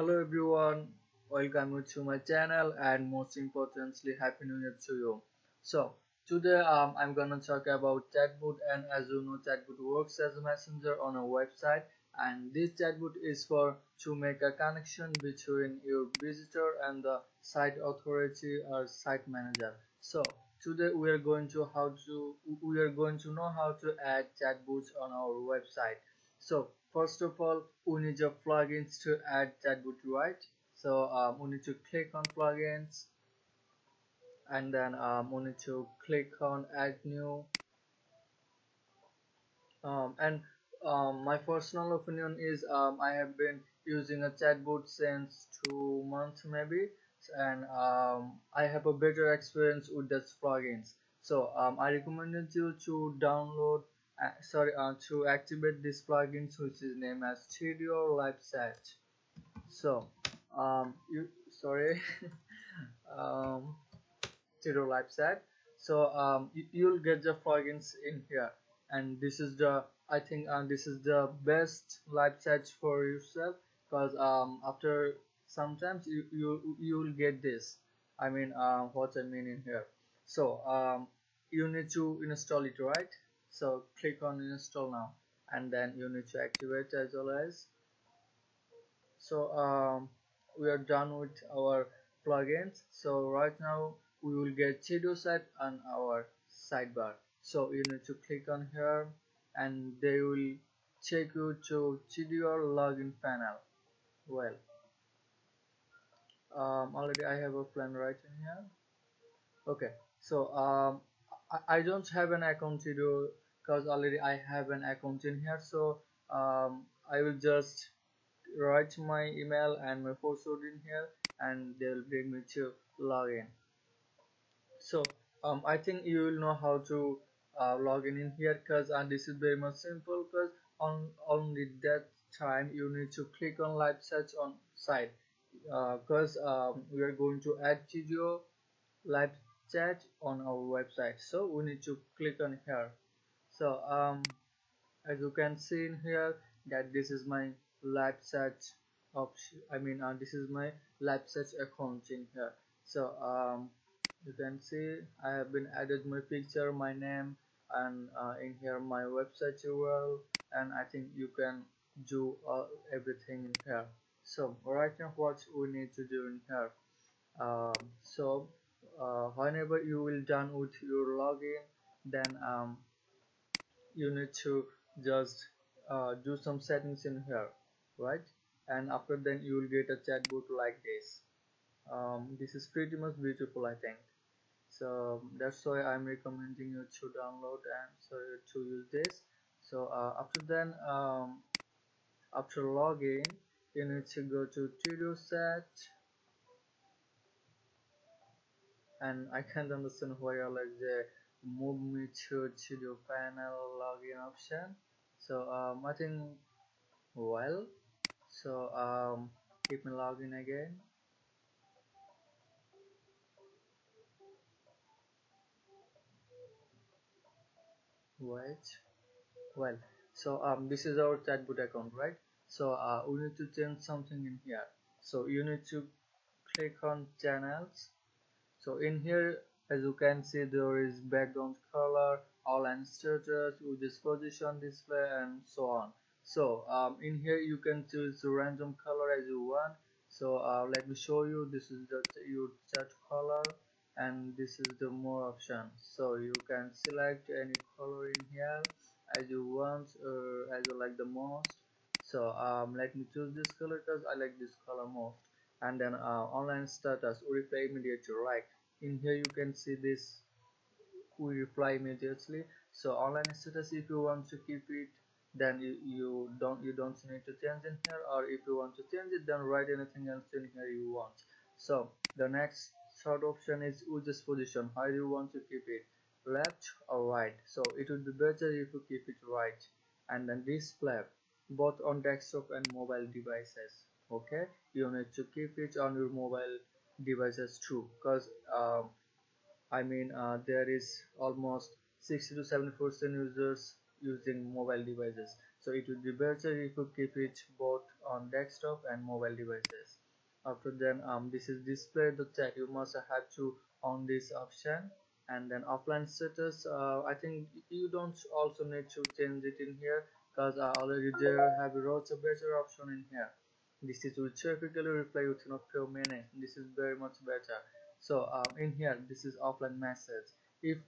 Hello everyone, welcome to my channel and most importantly happy new year to you. So today I'm gonna talk about chatbot, and as you know chatbot works as a messenger on a website, and this chatbot is for to make a connection between your visitor and the site authority or site manager. So today we are going to know how to add chatbots on our website. So first of all, we need your plugins to add chatbot, right? So we need to click on plugins, and then we need to click on add new. My personal opinion is I have been using a chatbot since 2 months maybe, and I have a better experience with these plugins. So I recommended you to download. To activate this plugin, which is named as Tidio Live Chat. So Tidio Live Chat. So you'll get the plugins in here, and this is the this is the best live chat for yourself, because after sometimes you'll get this. In here. So you need to install it, right? So click on install now, and then you need to activate as well as. So we are done with our plugins. So right now we will get Tidio site on our sidebar. So you need to click on here, and they will take you to Tidio login panel. Well, already I have a plan right in here. Okay, so I don't have an account to do, because already I have an account in here. So I will just write my email and my password in here, and they will bring me to login. So I think you will know how to login in here, because this is very much simple, because on only that time you need to click on live search on site, because we are going to add Tidio live chat on our website. So we need to click on here. So as you can see in here that this is my live chat option. This is my live chat account in here. So you can see I have been added my picture, my name, and in here my website URL, and I think you can do everything in here. So right now what we need to do in here, whenever you will done with your login, then you need to just do some settings in here, right? And after then you will get a chatbot like this. This is pretty much beautiful, I think. So that's why I'm recommending you to download and to use this. So after then, after login, you need to go to Tidio set. And I can't understand why they move me to Tidio panel login option. So keep me login again. This is our chatbot account, right? So we need to change something in here. So you need to click on channels. So in here, as you can see, there is background color, outline status, widget position, display, and so on. So in here you can choose random color as you want. So let me show you. This is your chat color, and this is the more option. So you can select any color in here as you want, or as you like the most. So let me choose this color because I like this color most. And then online status, we reply immediately, right? In here you can see this, we reply immediately. So online status, if you want to keep it, then you don't need to change in here, or if you want to change it, then write anything else in here you want. So the next third option is widget position. How do you want to keep it, left or right? So it would be better if you keep it right. And then display, both on desktop and mobile devices. Okay, you need to keep it on your mobile devices too, because there is almost 60 to 70% users using mobile devices. So it would be better if you keep it both on desktop and mobile devices. After then this is display the chat. You must have to on this option, and then offline status, I think you don't also need to change it in here because I already there have wrote a better option in here. This is will typically reply within a few minutes. This is very much better. So in here this is offline message. If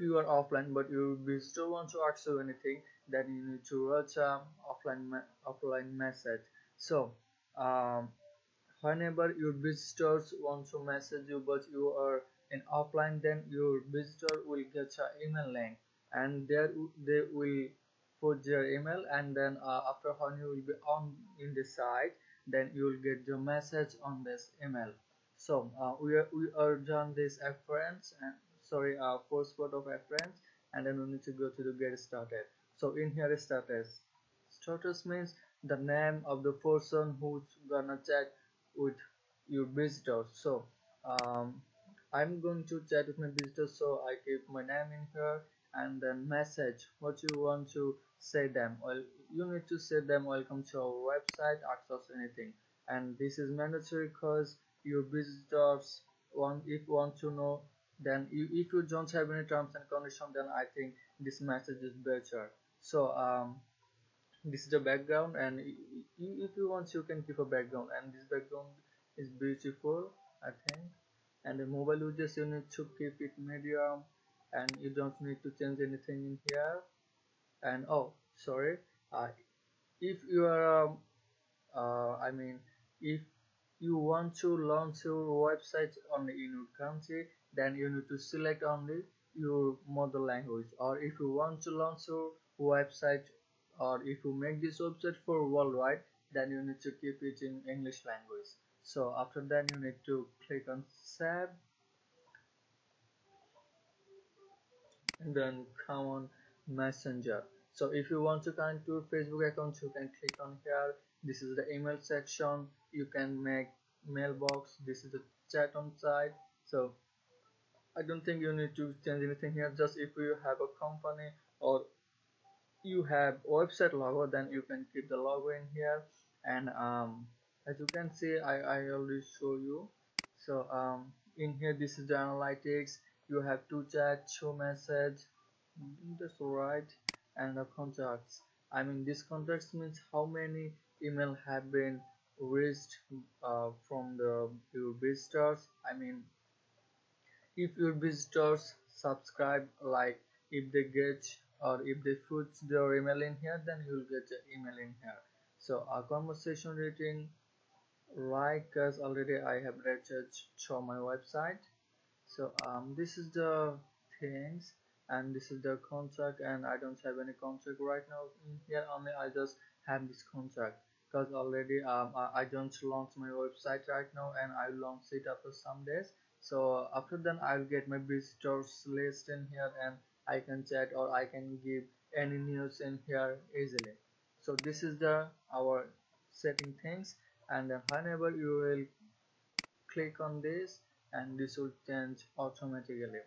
you are offline but you still want to access anything, then you need to write offline message. So whenever your visitors want to message you but you are in offline, then your visitor will get an email link, and there they will put their email, and then after when you will be on in the site, then you will get your message on this email. So we are done this afferents and first part of afferents, and then we need to go to the get started. So in here is status means the name of the person who's gonna chat with your visitors. So I'm going to chat with my visitors, so I keep my name in here, and then message what you want to say them. Well, you need to say them welcome to our website, access anything, and this is mandatory because your visitors want to know. Then if you don't have any terms and conditions, then I think this message is better. So this is the background, and if you want you can keep a background, and this background is beautiful I think. And the mobile users, you need to keep it medium, and you don't need to change anything in here. And if you are if you want to launch your website only in your country, then you need to select only your mother language. Or if you want to launch your website, or if you make this website for worldwide, then you need to keep it in English language. So after that you need to click on save, and then come on Messenger. So if you want to connect to your Facebook account, you can click on here. This is the email section. You can make mailbox. This is the chat on site. So I don't think you need to change anything here. Just if you have a company or you have website logo, then you can keep the logo in here. And as you can see, I already show you. So in here this is the analytics. You have two chat, two message, that's right, and the contacts. This contacts means how many email have been reached from your visitors. If your visitors subscribe, like if they get or if they put their email in here, then you'll get your email in here. So our conversation rating, like, because already I have rated to my website. So this is the things, and this is the contract, and I don't have any contract right now in here. Only I just have this contract because already I don't launch my website right now, and I'll launch it after some days. So after then I'll get my visitors list in here, and I can chat or I can give any news in here easily. So this is the our setting things, and then whenever you will click on this, and this will change automatically.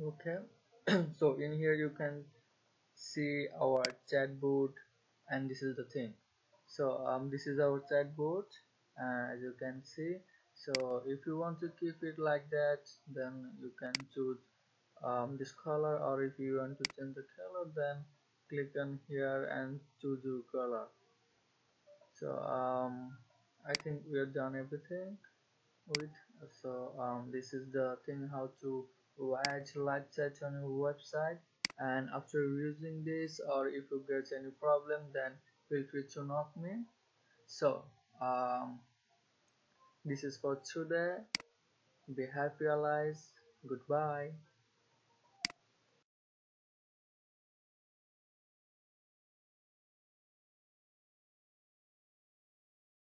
Okay. So in here you can see our chatbot, and this is the thing. So this is our chatbot, as you can see. So if you want to keep it like that, then you can choose this color, or if you want to change the color, then click on here and choose your color. So I think we have done everything with. So this is the thing how to watch live chat on your website. And after using this, or if you get any problem, then feel free to knock me. So this is for today. Be happy allies. Goodbye.